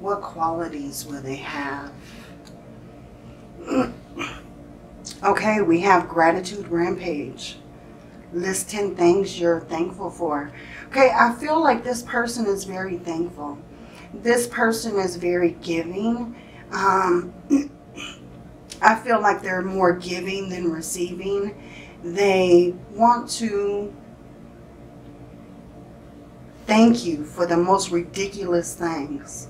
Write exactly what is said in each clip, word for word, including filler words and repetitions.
What qualities will they have? Okay, we have Gratitude Rampage. List ten things you're thankful for. Okay, I feel like this person is very thankful. This person is very giving. Um, I feel like they're more giving than receiving. They want to thank you for the most ridiculous things.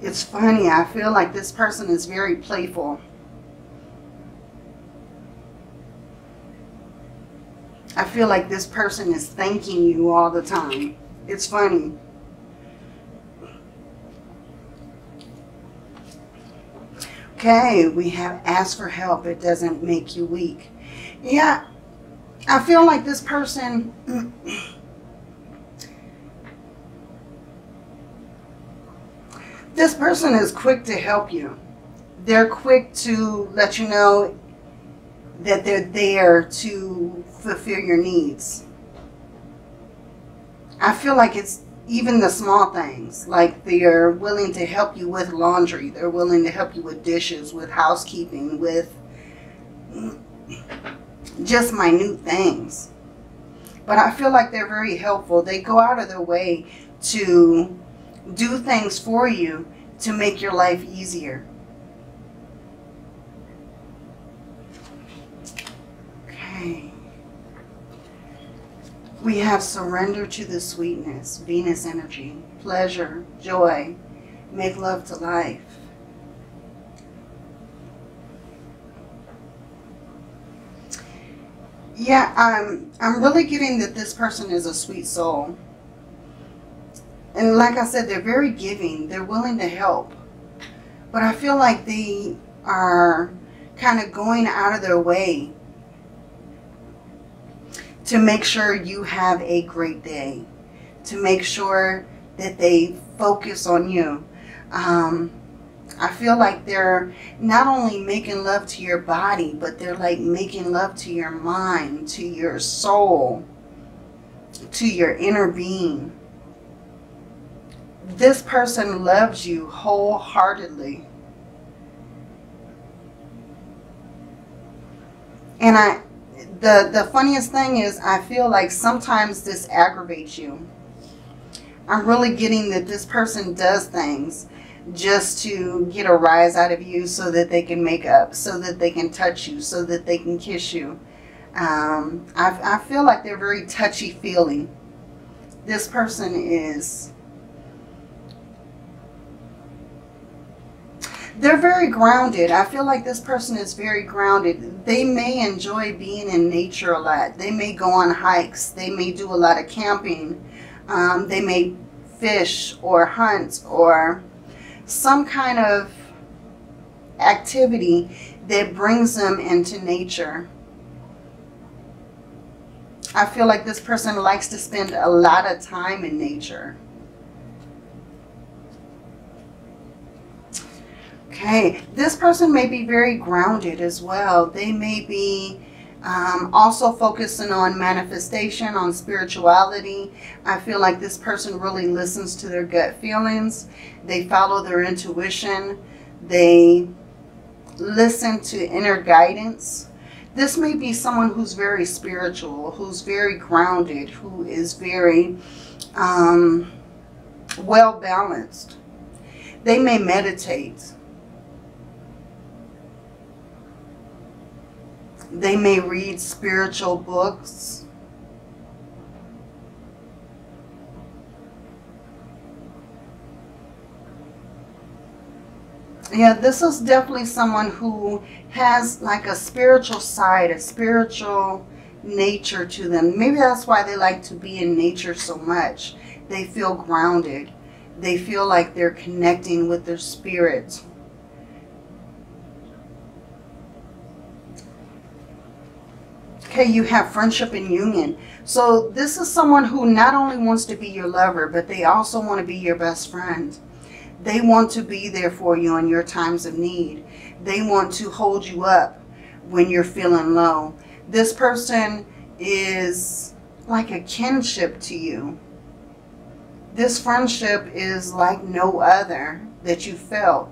It's funny, I feel like this person is very playful. I feel like this person is thanking you all the time. It's funny. Okay, we have ask for help. It doesn't make you weak. Yeah, I feel like this person... This person is quick to help you. They're quick to let you know that they're there to fulfill your needs. I feel like it's even the small things, like they're willing to help you with laundry. They're willing to help you with dishes, with housekeeping, with just minute things. But I feel like they're very helpful. They go out of their way to do things for you to make your life easier. Okay. We have surrender to the sweetness, Venus energy, pleasure, joy, make love to life. Yeah, I'm, I'm really getting that this person is a sweet soul. And like I said, they're very giving. They're willing to help. But I feel like they are kind of going out of their way to make sure you have a great day, to make sure that they focus on you. Um, I feel like they're not only making love to your body, but they're like making love to your mind, to your soul, to your inner being. This person loves you wholeheartedly. And I, the, the funniest thing is I feel like sometimes this aggravates you. I'm really getting that this person does things just to get a rise out of you so that they can make up, so that they can touch you, so that they can kiss you. Um, I, I feel like they're very touchy-feely. This person is... They're very grounded. I feel like this person is very grounded. They may enjoy being in nature a lot. They may go on hikes. They may do a lot of camping. Um, they may fish or hunt or some kind of activity that brings them into nature. I feel like this person likes to spend a lot of time in nature. Okay, this person may be very grounded as well. They may be um, also focusing on manifestation, on spirituality. I feel like this person really listens to their gut feelings. They follow their intuition. They listen to inner guidance. This may be someone who's very spiritual, who's very grounded, who is very um, well balanced. They may meditate. They may read spiritual books. Yeah, this is definitely someone who has like a spiritual side, a spiritual nature to them. Maybe that's why they like to be in nature so much. They feel grounded. They feel like they're connecting with their spirit. Okay, you have friendship and union. So this is someone who not only wants to be your lover, but they also want to be your best friend. They want to be there for you in your times of need. They want to hold you up when you're feeling low. This person is like a kinship to you. This friendship is like no other that you felt.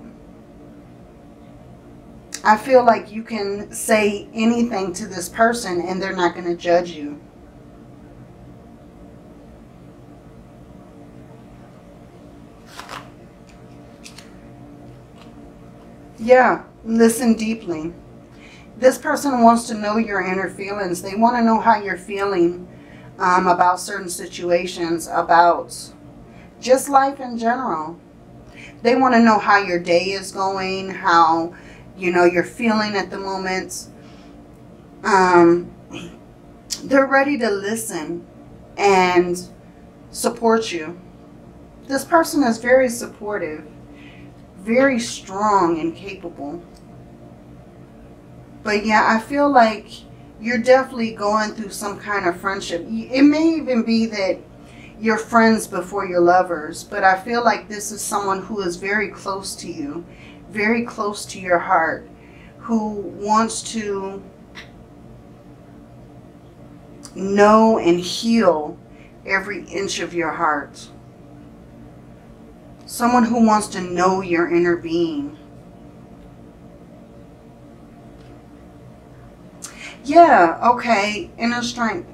I feel like you can say anything to this person and they're not going to judge you. Yeah, listen deeply. This person wants to know your inner feelings. They want to know how you're feeling um, about certain situations, about just life in general. They want to know how your day is going, how you know you're feeling at the moment. Um, they're ready to listen and support you. This person is very supportive, very strong and capable. But yeah, I feel like you're definitely going through some kind of friendship. It may even be that you're friends before you're lovers, but I feel like this is someone who is very close to you, very close to your heart, who wants to know and heal every inch of your heart. Someone who wants to know your inner being. Yeah, okay, inner strength.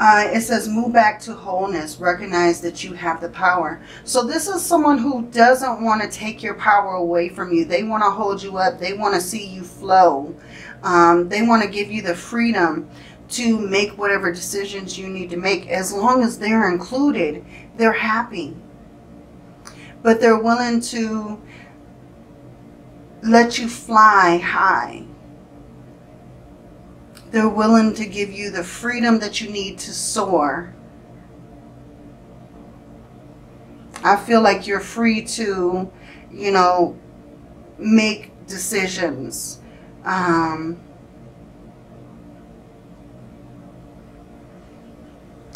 Uh, it says move back to wholeness. Recognize that you have the power. So this is someone who doesn't want to take your power away from you. They want to hold you up. They want to see you flow. Um, they want to give you the freedom to make whatever decisions you need to make. As long as they're included, they're happy. But they're willing to let you fly high. They're willing to give you the freedom that you need to soar. I feel like you're free to, you know, make decisions. Um,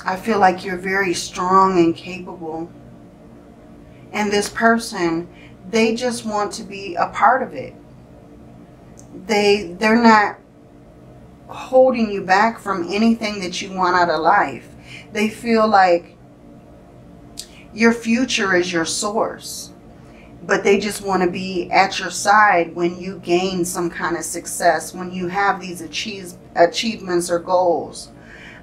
I feel like you're very strong and capable. And this person, they just want to be a part of it. They, they're not holding you back from anything that you want out of life. They feel like your future is your source, but they just want to be at your side when you gain some kind of success, when you have these achieve, achievements or goals.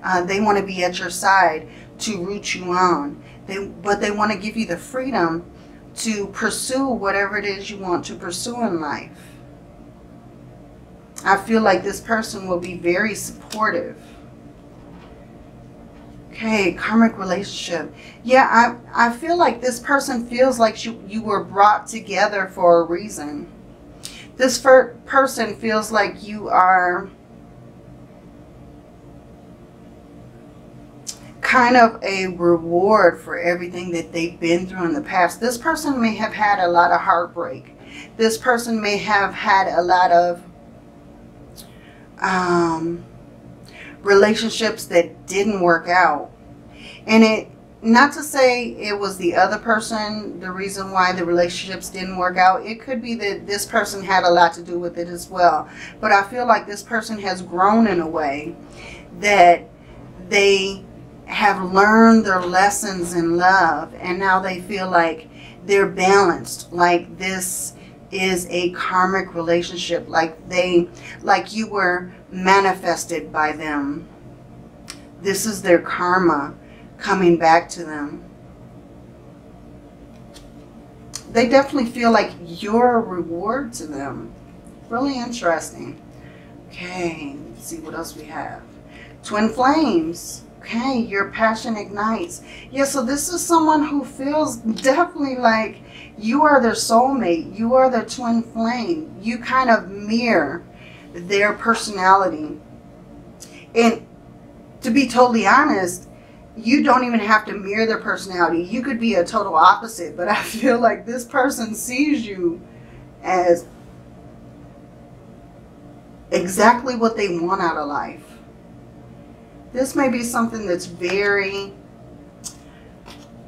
Uh, they want to be at your side to root you on. They, but they want to give you the freedom to pursue whatever it is you want to pursue in life. I feel like this person will be very supportive. Okay, karmic relationship. Yeah, I, I feel like this person feels like you, you were brought together for a reason. This person feels like you are kind of a reward for everything that they've been through in the past. This person may have had a lot of heartbreak. This person may have had a lot of um, relationships that didn't work out. And it, not to say it was the other person, the reason why the relationships didn't work out. It could be that this person had a lot to do with it as well. But I feel like this person has grown in a way that they have learned their lessons in love, and now they feel like they're balanced, like this is a karmic relationship, like they like you were manifested by them. This is their karma coming back to them. They definitely feel like you're a reward to them. Really interesting. Okay, let's see what else we have. Twin flames. Okay, your passion ignites. Yeah, so this is someone who feels definitely like you are their soulmate. You are their twin flame. You kind of mirror their personality. And to be totally honest, you don't even have to mirror their personality. You could be a total opposite, but I feel like this person sees you as exactly what they want out of life. This may be something that's very,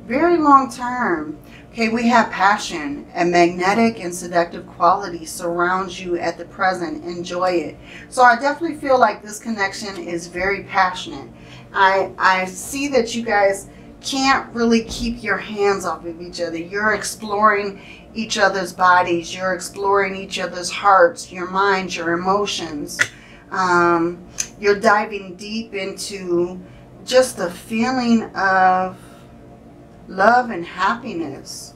very long term. Okay, we have passion. A magnetic and seductive quality surrounds you at the present. Enjoy it. So I definitely feel like this connection is very passionate. I, I see that you guys can't really keep your hands off of each other. You're exploring each other's bodies. You're exploring each other's hearts, your minds, your emotions. Um, you're diving deep into just the feeling of love and happiness.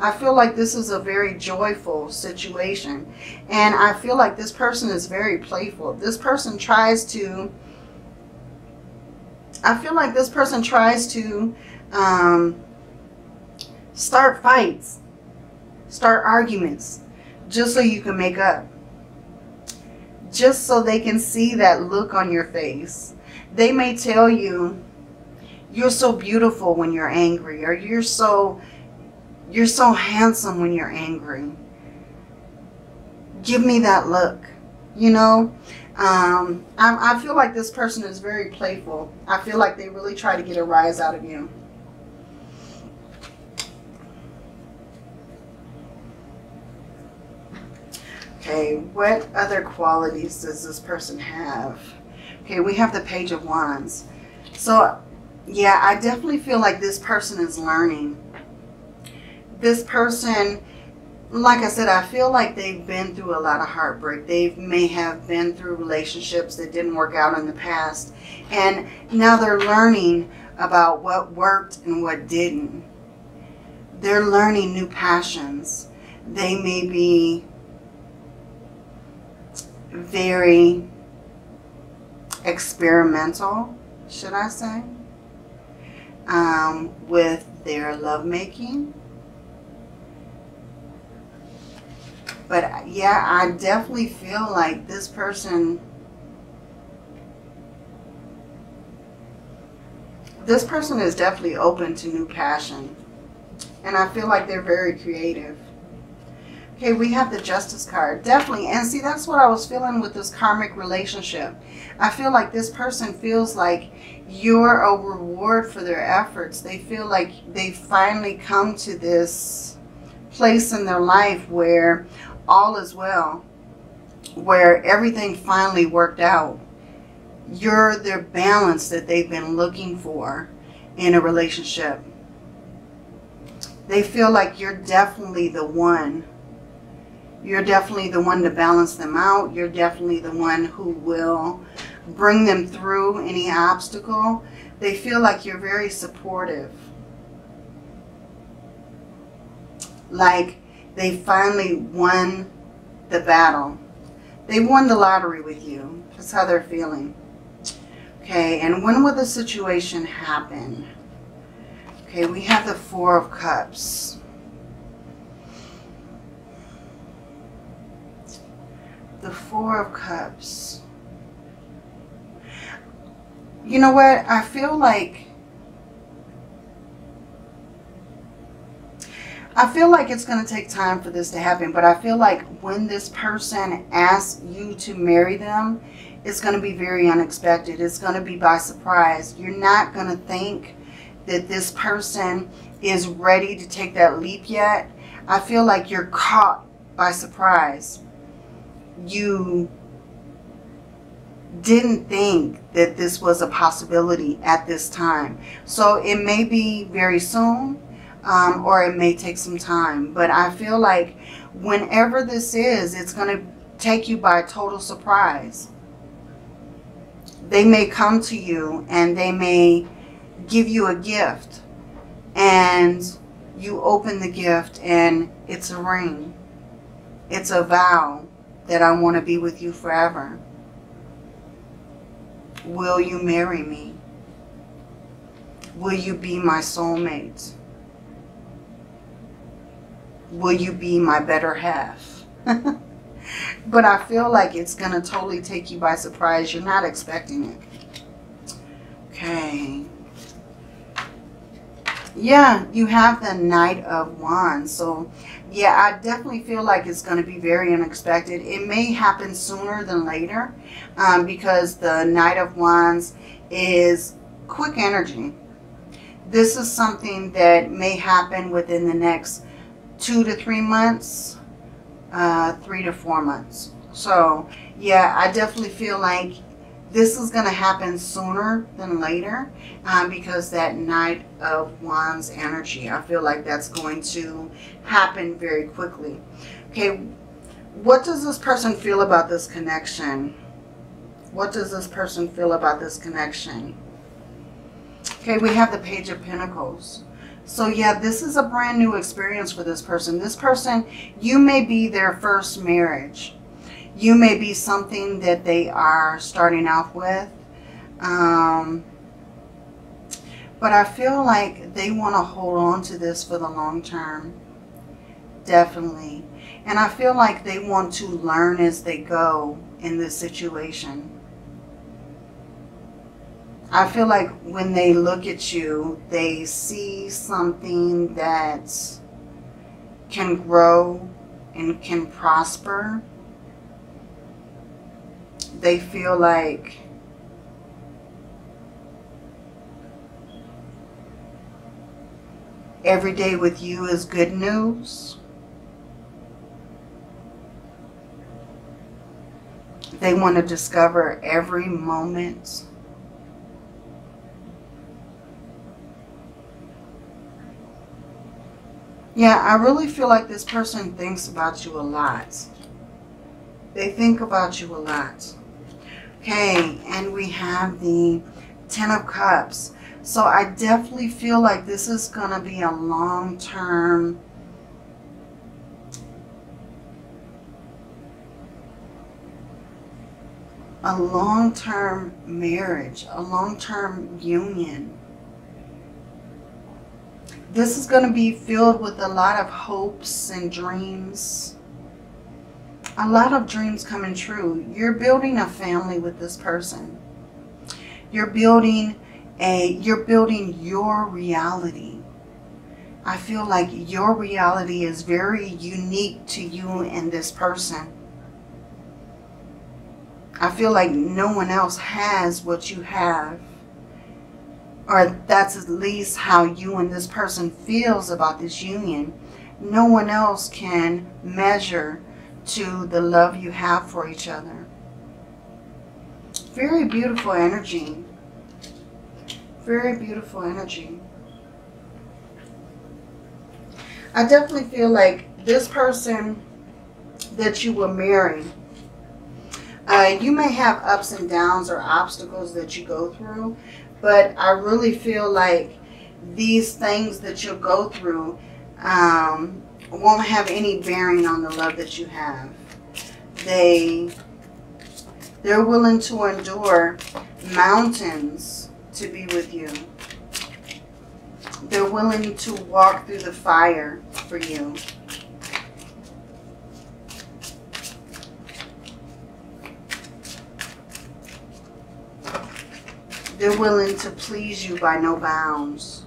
I feel like this is a very joyful situation. And I feel like this person is very playful. This person tries to... I feel like this person tries to um, start fights, start arguments, just so you can make up. Just so they can see that look on your face. They may tell you, you're so beautiful when you're angry, or you're so... You're so handsome when you're angry. Give me that look, you know. Um, I, I feel like this person is very playful. I feel like they really try to get a rise out of you. Okay, what other qualities does this person have? Okay, we have the Page of Wands. So, yeah, I definitely feel like this person is learning. This person, like I said, I feel like they've been through a lot of heartbreak. They may have been through relationships that didn't work out in the past. And now they're learning about what worked and what didn't. They're learning new passions. They may be very experimental, should I say, um, with their lovemaking. But yeah, I definitely feel like this person, this person is definitely open to new passion. And I feel like they're very creative. Okay, we have the Justice card. Definitely, and see, that's what I was feeling with this karmic relationship. I feel like this person feels like you're a reward for their efforts. They feel like they finally come to this place in their life where all is well, where everything finally worked out. You're their balance that they've been looking for in a relationship. They feel like you're definitely the one. You're definitely the one to balance them out. You're definitely the one who will bring them through any obstacle. They feel like you're very supportive. Like they finally won the battle. They won the lottery with you. That's how they're feeling. Okay, and when will the situation happen? Okay, we have the Four of Cups. The Four of Cups. You know what? I feel like I feel like it's going to take time for this to happen, but I feel like when this person asks you to marry them, it's going to be very unexpected. It's going to be by surprise. You're not going to think that this person is ready to take that leap yet. I feel like you're caught by surprise. You didn't think that this was a possibility at this time. So it may be very soon. Um, or it may take some time. But I feel like whenever this is, it's going to take you by total surprise. They may come to you and they may give you a gift. And you open the gift and it's a ring. It's a vow that I want to be with you forever. Will you marry me? Will you be my soulmate? Will you be my better half? But I feel like it's going to totally take you by surprise. You're not expecting it. Okay. Yeah, you have the Knight of Wands. So, yeah, I definitely feel like it's going to be very unexpected. It may happen sooner than later um, because the Knight of Wands is quick energy. This is something that may happen within the next two to three months, uh, three to four months. So, yeah, I definitely feel like This is going to happen sooner than later um, because that Knight of Wands energy, I feel like that's going to happen very quickly. Okay, what does this person feel about this connection? What does this person feel about this connection? Okay, we have the Page of Pentacles. So yeah, this is a brand new experience for this person. This person, you may be their first marriage. You may be something that they are starting off with. Um, but I feel like they want to hold on to this for the long term. Definitely. And I feel like they want to learn as they go in this situation. I feel like when they look at you, they see something that can grow and can prosper. They feel like every day with you is good news. They want to discover every moment. Yeah, I really feel like this person thinks about you a lot. They think about you a lot. Okay, and we have the Ten of Cups. So I definitely feel like this is going to be a long-term a long-term marriage, a long-term union. This is going to be filled with a lot of hopes and dreams. A lot of dreams coming true. You're building a family with this person. You're building a you're building your reality. I feel like your reality is very unique to you and this person. I feel like no one else has what you have. Or that's at least how you and this person feels about this union. No one else can measure to the love you have for each other. Very beautiful energy. Very beautiful energy. I definitely feel like this person that you will marry, uh, you may have ups and downs or obstacles that you go through. But I really feel like these things that you'll go through um, won't have any bearing on the love that you have. They, they're willing to endure mountains to be with you. They're willing to walk through the fire for you. They're willing to please you by no bounds.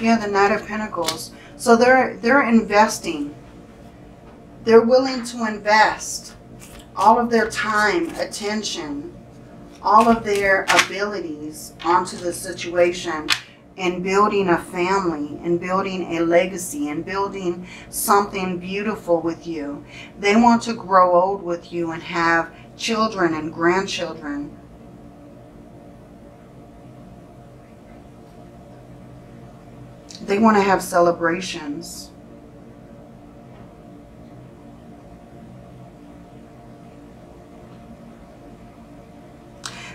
Yeah, the Knight of Pentacles. So they're they're investing. They're willing to invest all of their time, attention, all of their abilities onto the situation and building a family and building a legacy and building something beautiful with you. They want to grow old with you and have children and grandchildren. They want to have celebrations.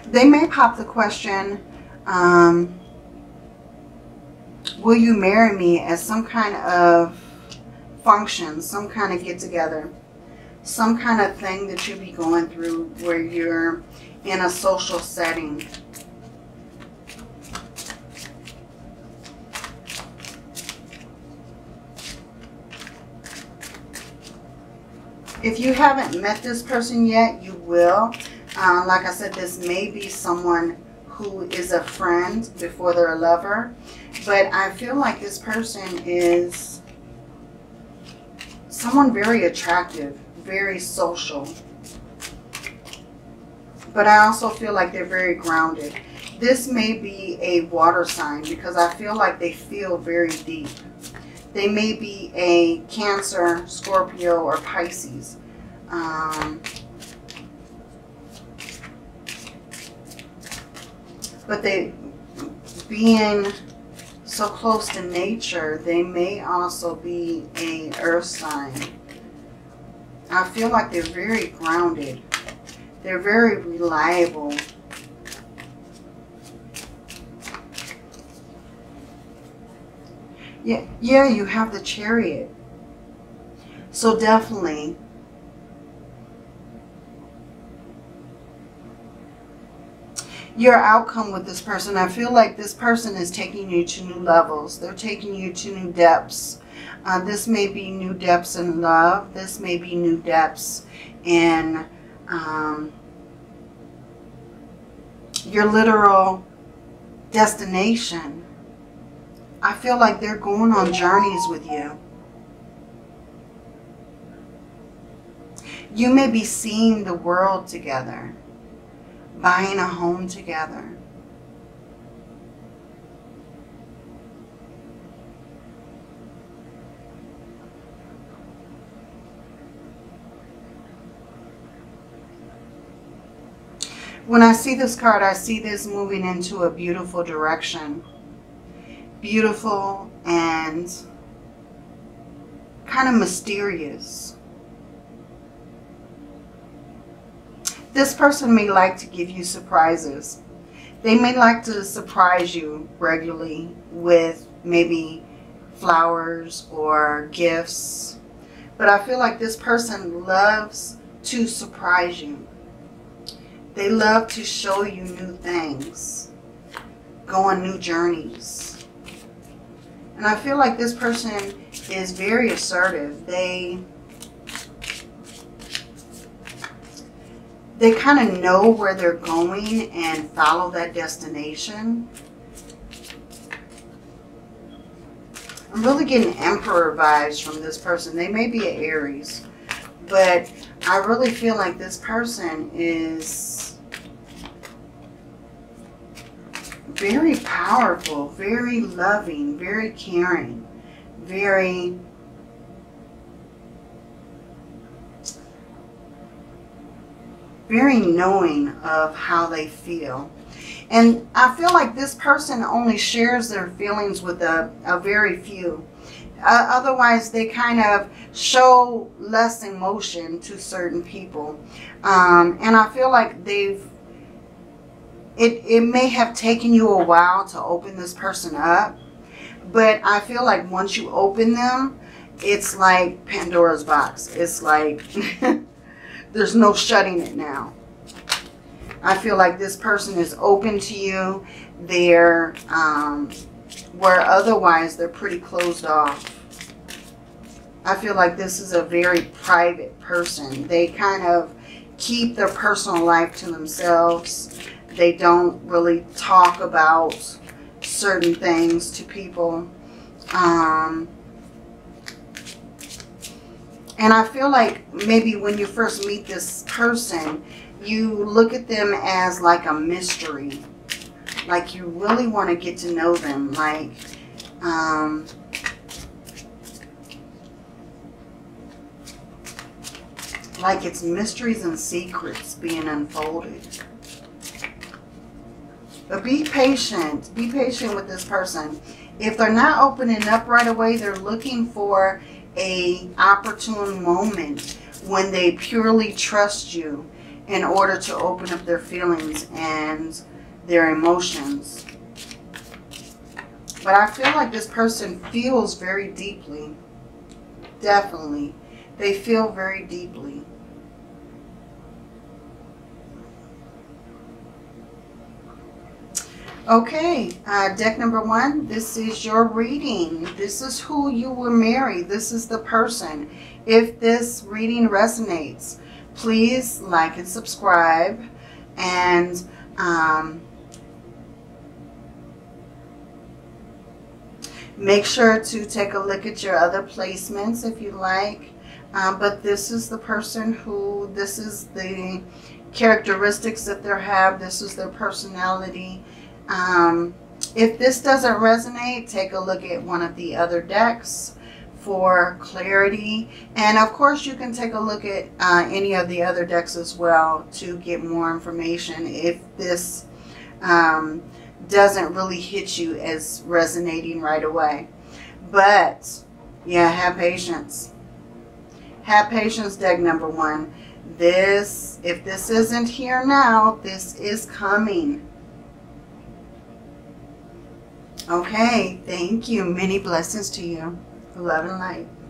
They may pop the question, um, will you marry me, as some kind of function, some kind of get-together, some kind of thing that you'll be going through where you're in a social setting. If you haven't met this person yet, you will. Uh, like I said, this may be someone who is a friend before they're a lover. But I feel like this person is someone very attractive, very social. But I also feel like they're very grounded. This may be a water sign because I feel like they feel very deep. They may be a Cancer, Scorpio, or Pisces. Um, but they, being so close to nature, they may also be an earth sign. I feel like they're very grounded. They're very reliable. Yeah, yeah, you have the Chariot. So definitely, your outcome with this person, I feel like this person is taking you to new levels. They're taking you to new depths. Uh, this may be new depths in love. This may be new depths in um, your literal destination. I feel like they're going on journeys with you. You may be seeing the world together, buying a home together. When I see this card, I see this moving into a beautiful direction. Beautiful and kind of mysterious. This person may like to give you surprises. They may like to surprise you regularly with maybe flowers or gifts. But I feel like this person loves to surprise you. They love to show you new things, go on new journeys. And I feel like this person is very assertive. They... They kind of know where they're going and follow that destination. I'm really getting Emperor vibes from this person. They may be an Aries, but I really feel like this person is very powerful, very loving, very caring, very... very knowing of how they feel. And I feel like this person only shares their feelings with a, a very few. Uh, otherwise, they kind of show less emotion to certain people. Um, and I feel like they've, it, it may have taken you a while to open this person up. But I feel like once you open them, it's like Pandora's box. It's like... There's no shutting it now. I feel like this person is open to you. They're, um, where otherwise they're pretty closed off. I feel like this is a very private person. They kind of keep their personal life to themselves. They don't really talk about certain things to people. Um... And I feel like maybe when you first meet this person, you look at them as like a mystery. Like you really want to get to know them. Like, um, like it's mysteries and secrets being unfolded. But be patient. Be patient with this person. If they're not opening up right away, they're looking for... an opportune moment when they purely trust you in order to open up their feelings and their emotions. But I feel like this person feels very deeply. Definitely. They feel very deeply. Okay, uh, deck number one, this is your reading. This is who you will marry. This is the person. If this reading resonates, please like and subscribe. And um, make sure to take a look at your other placements if you like. Uh, but this is the person who, this is the characteristics that they have. This is their personality. Um, if this doesn't resonate, take a look at one of the other decks for clarity. And of course, you can take a look at uh, any of the other decks as well to get more information if this um, doesn't really hit you as resonating right away. But yeah, have patience. Have patience, deck number one. This, if this isn't here now, this is coming. Okay, thank you. Many blessings to you. Love and light.